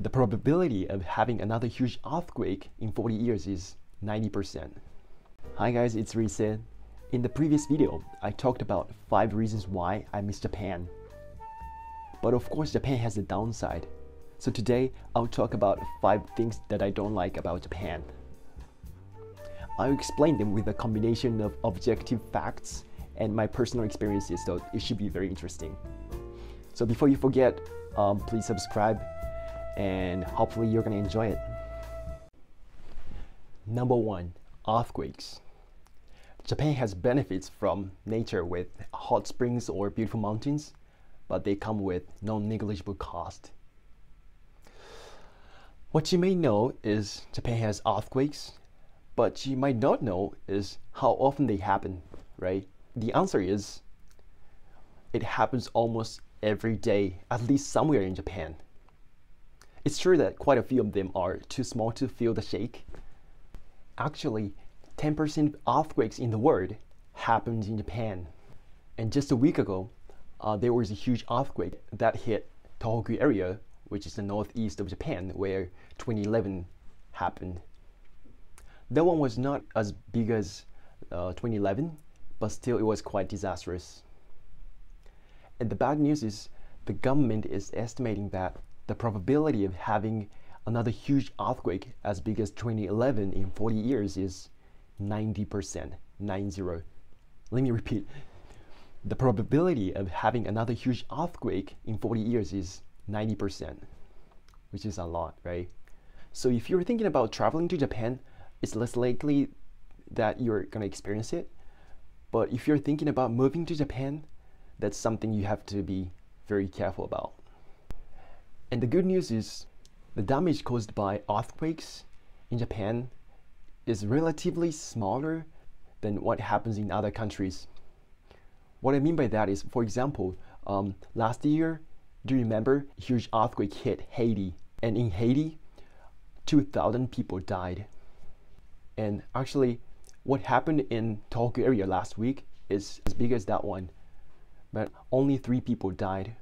the probability of having another huge earthquake in 40 years is 90%. Hi guys, it's Rise. In the previous video, I talked about 5 reasons why I miss Japan. But of course, Japan has a downside. So today, I'll talk about 5 things that I don't like about Japan. I'll explain them with a combination of objective facts and my personal experiences, so it should be very interesting. So before you forget, please subscribe and hopefully you're gonna enjoy it. Number 1, earthquakes. Japan has benefits from nature with hot springs or beautiful mountains, but they come with non-negligible cost. What you may know is Japan has earthquakes, but you might not know is how often they happen, right? The answer is it happens almost every day, at least somewhere in Japan. It's true that quite a few of them are too small to feel the shake. Actually, 10% of earthquakes in the world happened in Japan. And just a week ago, there was a huge earthquake that hit Tohoku area, which is the northeast of Japan, where 2011 happened. That one was not as big as 2011, but still it was quite disastrous. And the bad news is the government is estimating that the probability of having another huge earthquake as big as 2011 in 40 years is 90%, 9-0. Let me repeat. The probability of having another huge earthquake in 40 years is 90%, which is a lot, right? So if you're thinking about traveling to Japan, it's less likely that you're gonna experience it. But if you're thinking about moving to Japan, that's something you have to be very careful about. And the good news is the damage caused by earthquakes in Japan is relatively smaller than what happens in other countries. What I mean by that is, for example, last year, do you remember, a huge earthquake hit Haiti, and in Haiti, 2,000 people died. And actually, what happened in Tokyo area last week is as big as that one, but only 3 people died.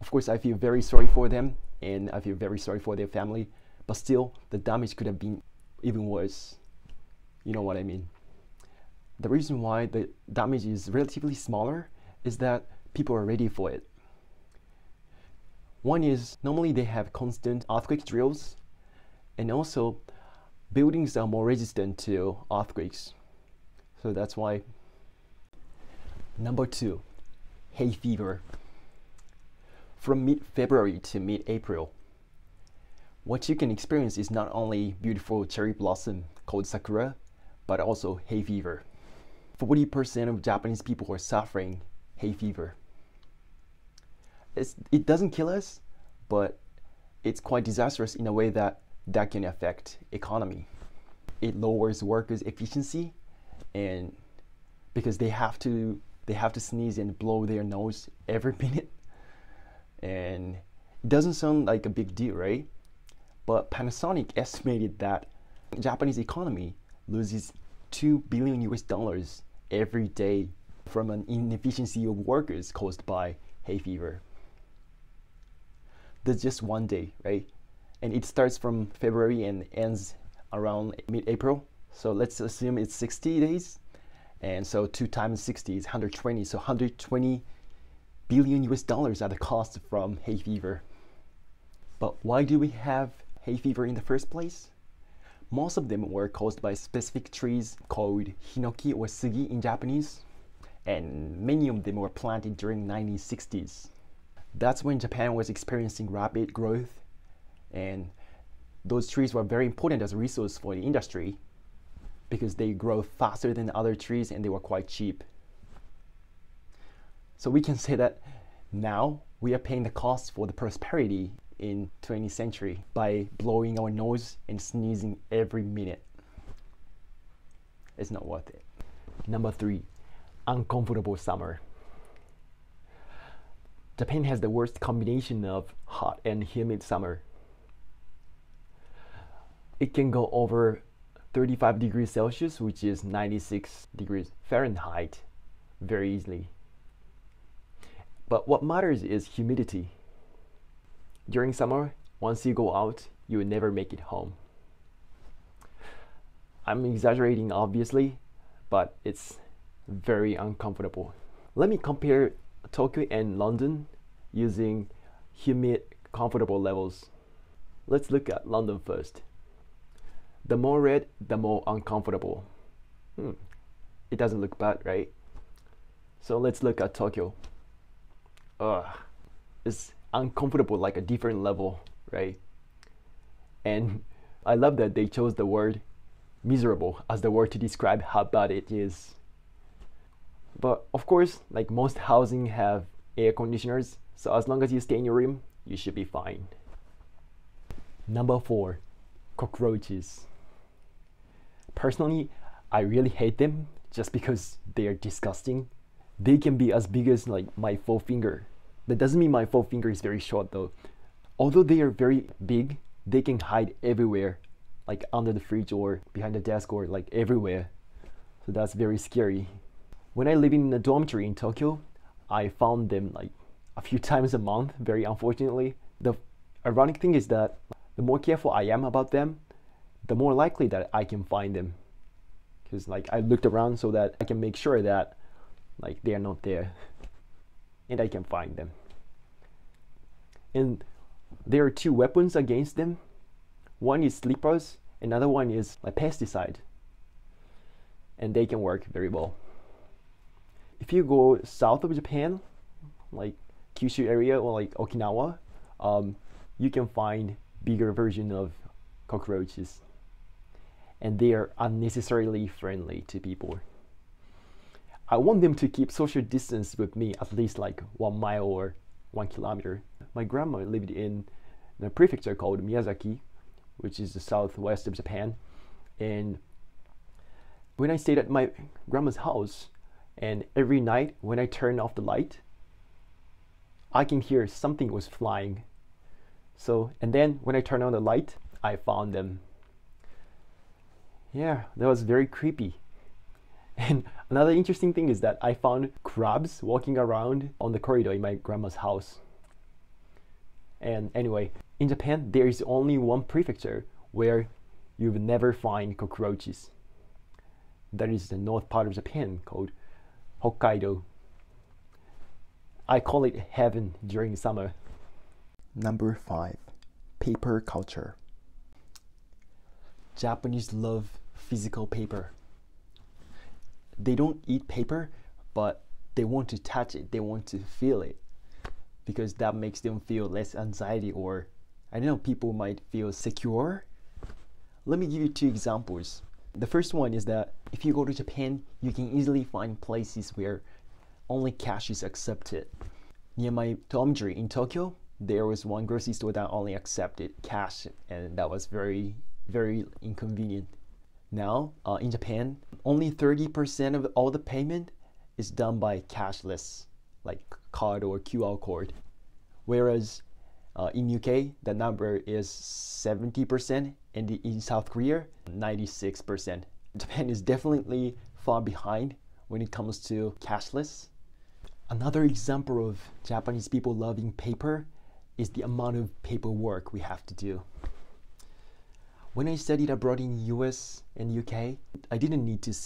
Of course, I feel very sorry for them, and I feel very sorry for their family, but still, the damage could have been even worse. You know what I mean. The reason why the damage is relatively smaller is that people are ready for it. One is, normally they have constant earthquake drills, and also, buildings are more resistant to earthquakes. So that's why. Number 2, hay fever. From mid-February to mid-April, what you can experience is not only beautiful cherry blossom called Sakura, but also hay fever. 40% of Japanese people are suffering hay fever. It doesn't kill us, but it's quite disastrous in a way that can affect economy. It lowers workers' efficiency, and because they have to sneeze and blow their nose every minute. And it doesn't sound like a big deal, right? But Panasonic estimated that the Japanese economy loses $2 billion every day from an inefficiency of workers caused by hay fever. That's just one day, right? And it starts from February and ends around mid-April. So let's assume it's 60 days. And so 2 times 60 is 120. So $120 billion are the cost from hay fever. But why do we have hay fever in the first place? Most of them were caused by specific trees called Hinoki or Sugi in Japanese. And many of them were planted during the 1960s. That's when Japan was experiencing rapid growth, and those trees were very important as a resource for the industry because they grow faster than other trees and they were quite cheap. So we can say that now we are paying the cost for the prosperity in 20th century by blowing our nose and sneezing every minute. It's not worth it. Number 3, uncomfortable summer. Japan has the worst combination of hot and humid summer. It can go over 35 degrees Celsius, which is 96 degrees Fahrenheit, very easily. But what matters is humidity. During summer, once you go out, you will never make it home. I'm exaggerating obviously, but it's very uncomfortable. Let me compare Tokyo and London using humid, comfortable levels. Let's look at London first. The more red, the more uncomfortable. It doesn't look bad, right? So let's look at Tokyo. It's uncomfortable, like a different level, right? And I love that they chose the word miserable as the word to describe how bad it is. But of course, like most housing have air conditioners, so as long as you stay in your room, you should be fine. Number 4, cockroaches. Personally, I really hate them just because they are disgusting. They can be as big as like my forefinger. That doesn't mean my forefinger is very short though. Although they are very big, they can hide everywhere, like under the fridge or behind the desk or like everywhere. So that's very scary. When I lived in a dormitory in Tokyo, I found them like a few times a month, very unfortunately. The ironic thing is that the more careful I am about them, the more likely that I can find them. Because like I looked around so that I can make sure that like they are not there and I can find them. And there are 2 weapons against them. One is slippers, another one is like pesticide. And they can work very well. If you go south of Japan, like Kyushu area or like Okinawa, you can find bigger version of cockroaches. And they are unnecessarily friendly to people. I want them to keep social distance with me at least like 1 mile or 1 kilometer. My grandma lived in a prefecture called Miyazaki, which is the southwest of Japan. And when I stayed at my grandma's house, and every night when I turn off the light, I can hear something was flying. And then when I turn on the light, I found them. Yeah, that was very creepy. And another interesting thing is that I found crabs walking around on the corridor in my grandma's house. And anyway, in Japan, there is only 1 prefecture where you will never find cockroaches. That is the north part of Japan called Hokkaido. I call it heaven during summer. Number 5, paper culture. Japanese love physical paper. They don't eat paper, but they want to touch it, they want to feel it, because that makes them feel less anxiety, or I don't know, people might feel secure. Let me give you 2 examples. The first one is that if you go to Japan, you can easily find places where only cash is accepted. Near my dormitory in Tokyo, there was 1 grocery store that only accepted cash, and that was very, very inconvenient. Now, in Japan, only 30% of all the payment is done by cashless, like card or QR code. Whereas in UK, the number is 70%, and in South Korea, 96%. Japan is definitely far behind when it comes to cashless. Another example of Japanese people loving paper is the amount of paperwork we have to do. When I studied abroad in US and UK, I didn't need to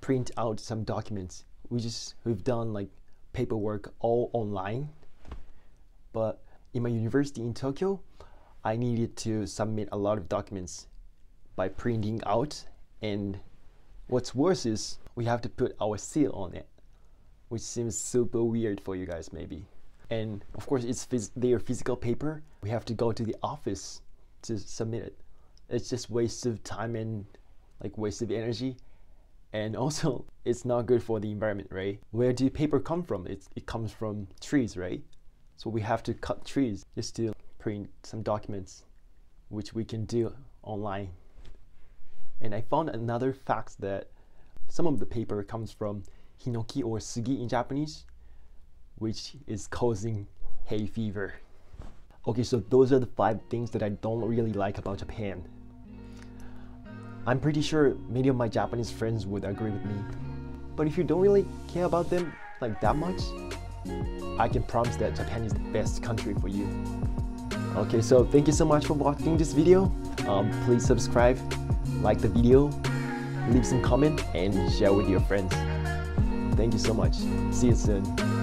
print out some documents. We've done like paperwork all online. But in my university in Tokyo, I needed to submit a lot of documents by printing out, and what's worse is we have to put our seal on it, which seems super weird for you guys maybe. And of course, it's their physical paper. We have to go to the office to submit it. It's just waste of time and like waste of energy. And also, it's not good for the environment, right? Where do paper come from? It comes from trees, right? So we have to cut trees just to print some documents, which we can do online. And I found another fact that some of the paper comes from Hinoki or Sugi in Japanese, which is causing hay fever. Okay, so those are the 5 things that I don't really like about Japan. I'm pretty sure many of my Japanese friends would agree with me. But if you don't really care about them like that much, I can promise that Japan is the best country for you. Okay, so thank you so much for watching this video. Please subscribe, like the video, leave some comment, and share with your friends. Thank you so much. See you soon.